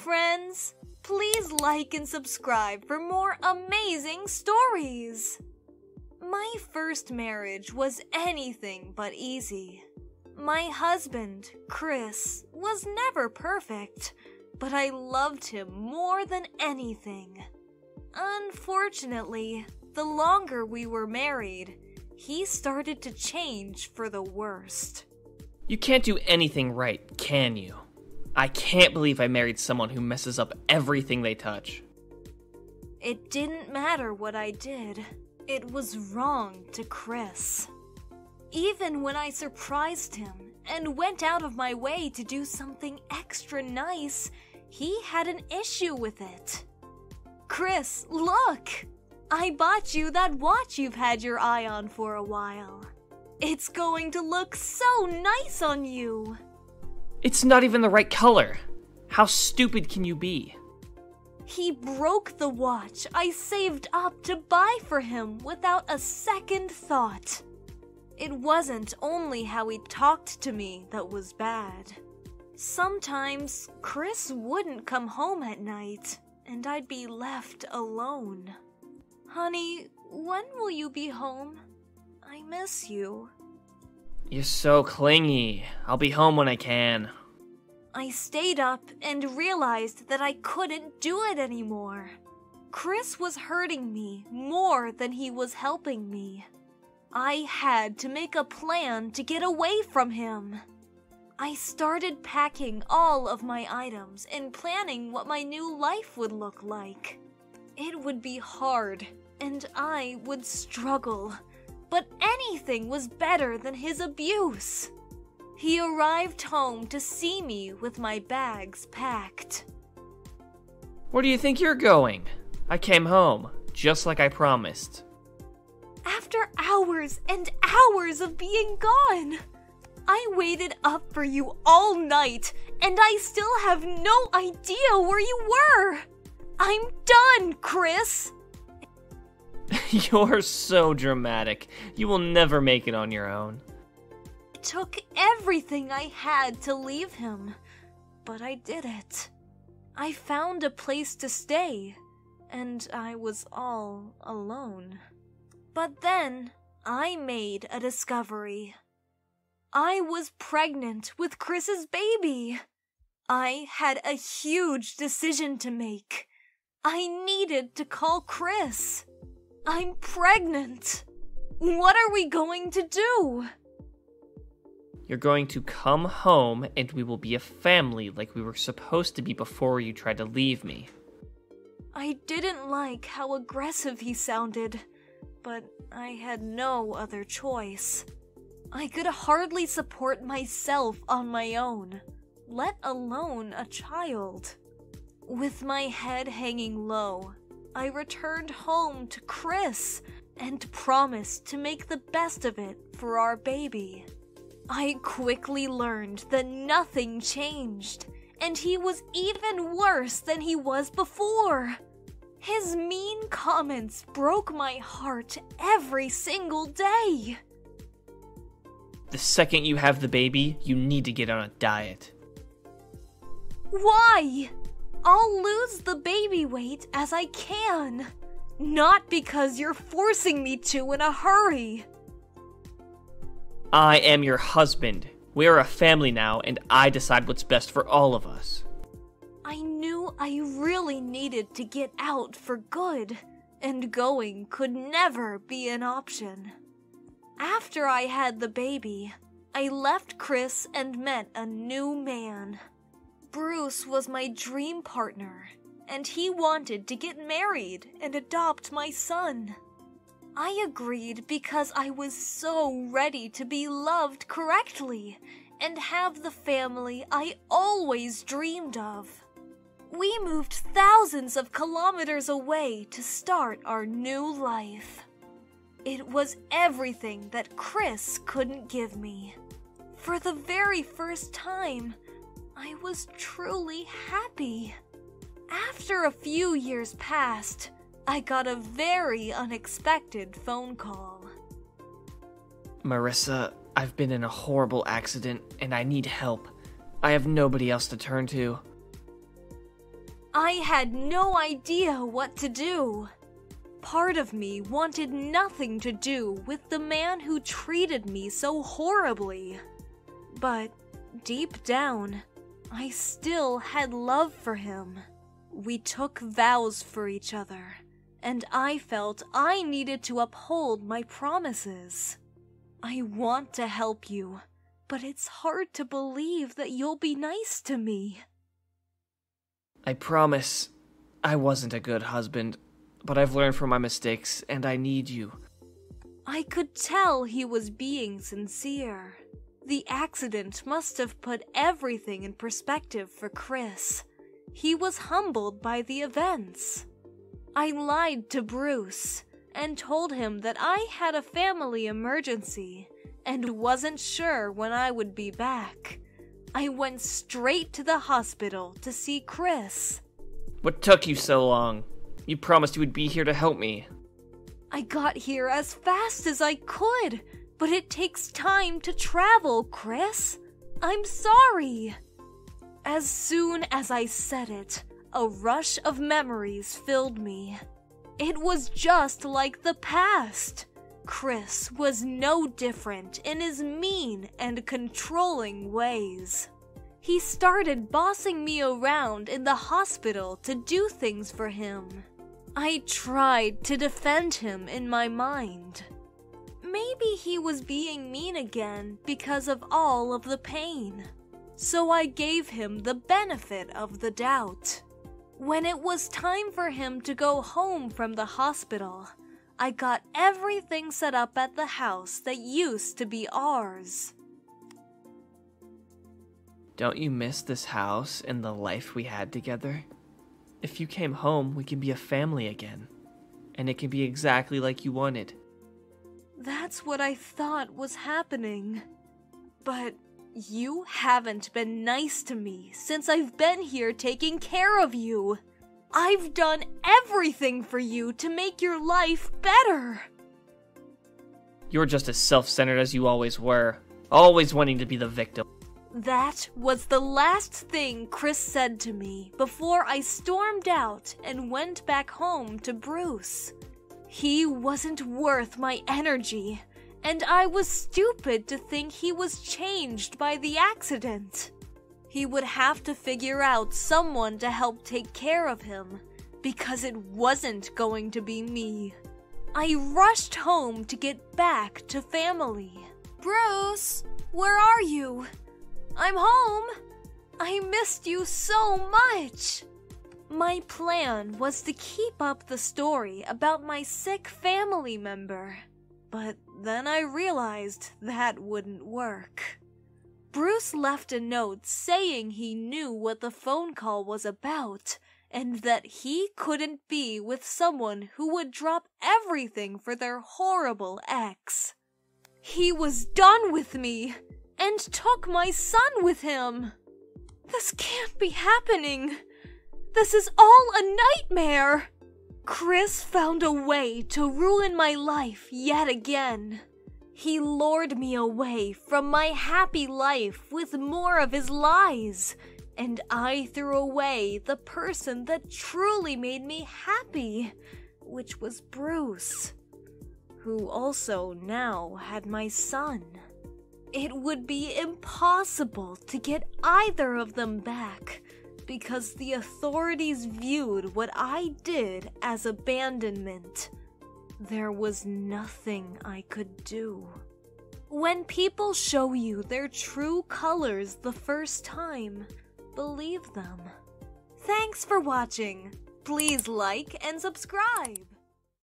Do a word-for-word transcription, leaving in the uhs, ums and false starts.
friends! Please like and subscribe for more amazing stories! My first marriage was anything but easy. My husband, Chris, was never perfect, but I loved him more than anything. Unfortunately, the longer we were married, he started to change for the worst. You can't do anything right, can you? I can't believe I married someone who messes up everything they touch. It didn't matter what I did. It was wrong to Chris. Even when I surprised him and went out of my way to do something extra nice, he had an issue with it. Chris, look! I bought you that watch you've had your eye on for a while. It's going to look so nice on you! It's not even the right color! How stupid can you be? He broke the watch I saved up to buy for him without a second thought. It wasn't only how he talked to me that was bad. Sometimes Chris wouldn't come home at night, and I'd be left alone. Honey, when will you be home? I miss you. You're so clingy. I'll be home when I can. I stayed up and realized that I couldn't do it anymore. Chris was hurting me more than he was helping me. I had to make a plan to get away from him. I started packing all of my items and planning what my new life would look like. It would be hard, and I would struggle, but anything was better than his abuse. He arrived home to see me with my bags packed. Where do you think you're going? I came home, just like I promised. After hours and hours of being gone, I waited up for you all night, and I still have no idea where you were! I'm done, Chris! You're so dramatic. You will never make it on your own. It took everything I had to leave him, but I did it. I found a place to stay, and I was all alone. But then, I made a discovery. I was pregnant with Chris's baby. I had a huge decision to make. I needed to call Chris. I'm pregnant. What are we going to do? You're going to come home and we will be a family like we were supposed to be before you tried to leave me. I didn't like how aggressive he sounded, but I had no other choice. I could hardly support myself on my own, let alone a child. With my head hanging low, I returned home to Chris and promised to make the best of it for our baby. I quickly learned that nothing changed, and he was even worse than he was before. His mean comments broke my heart every single day. The second you have the baby, you need to get on a diet. Why? I'll lose the baby weight as I can, not because you're forcing me to in a hurry. I am your husband. We are a family now, and I decide what's best for all of us. I knew I really needed to get out for good, and going could never be an option. After I had the baby, I left Chris and met a new man. Bruce was my dream partner, and he wanted to get married and adopt my son. I agreed because I was so ready to be loved correctly and have the family I always dreamed of. We moved thousands of kilometers away to start our new life. It was everything that Chris couldn't give me. For the very first time, I was truly happy. After a few years passed, I got a very unexpected phone call. Marissa, I've been in a horrible accident and I need help. I have nobody else to turn to. I had no idea what to do. Part of me wanted nothing to do with the man who treated me so horribly. But deep down, I still had love for him. We took vows for each other, and I felt I needed to uphold my promises. I want to help you, but it's hard to believe that you'll be nice to me. I promise I wasn't a good husband, but I've learned from my mistakes, and I need you. I could tell he was being sincere. The accident must have put everything in perspective for Chris. He was humbled by the events. I lied to Bruce and told him that I had a family emergency and wasn't sure when I would be back. I went straight to the hospital to see Chris. What took you so long? You promised you would be here to help me. I got here as fast as I could, but it takes time to travel, Chris. I'm sorry. As soon as I said it, a rush of memories filled me. It was just like the past. Chris was no different in his mean and controlling ways. He started bossing me around in the hospital to do things for him. I tried to defend him in my mind. Maybe he was being mean again because of all of the pain. So I gave him the benefit of the doubt. When it was time for him to go home from the hospital, I got everything set up at the house that used to be ours. Don't you miss this house and the life we had together? If you came home, we can be a family again, and it can be exactly like you wanted. That's what I thought was happening, but you haven't been nice to me since I've been here taking care of you. I've done everything for you to make your life better. You're just as self-centered as you always were, always wanting to be the victim. That was the last thing Chris said to me before I stormed out and went back home to Bruce. He wasn't worth my energy. And I was stupid to think he was changed by the accident. He would have to figure out someone to help take care of him, because it wasn't going to be me. I rushed home to get back to family. Bruce, where are you? I'm home. I missed you so much. My plan was to keep up the story about my sick family member. But then I realized that wouldn't work. Bruce left a note saying he knew what the phone call was about and that he couldn't be with someone who would drop everything for their horrible ex. He was done with me and took my son with him. This can't be happening. This is all a nightmare. Chris found a way to ruin my life yet again. He lured me away from my happy life with more of his lies, and I threw away the person that truly made me happy, which was Bruce, who also now had my son. It would be impossible to get either of them back, because the authorities viewed what I did as abandonment. There was nothing I could do. When people show you their true colors the first time, believe them. Thanks for watching. Please like and subscribe.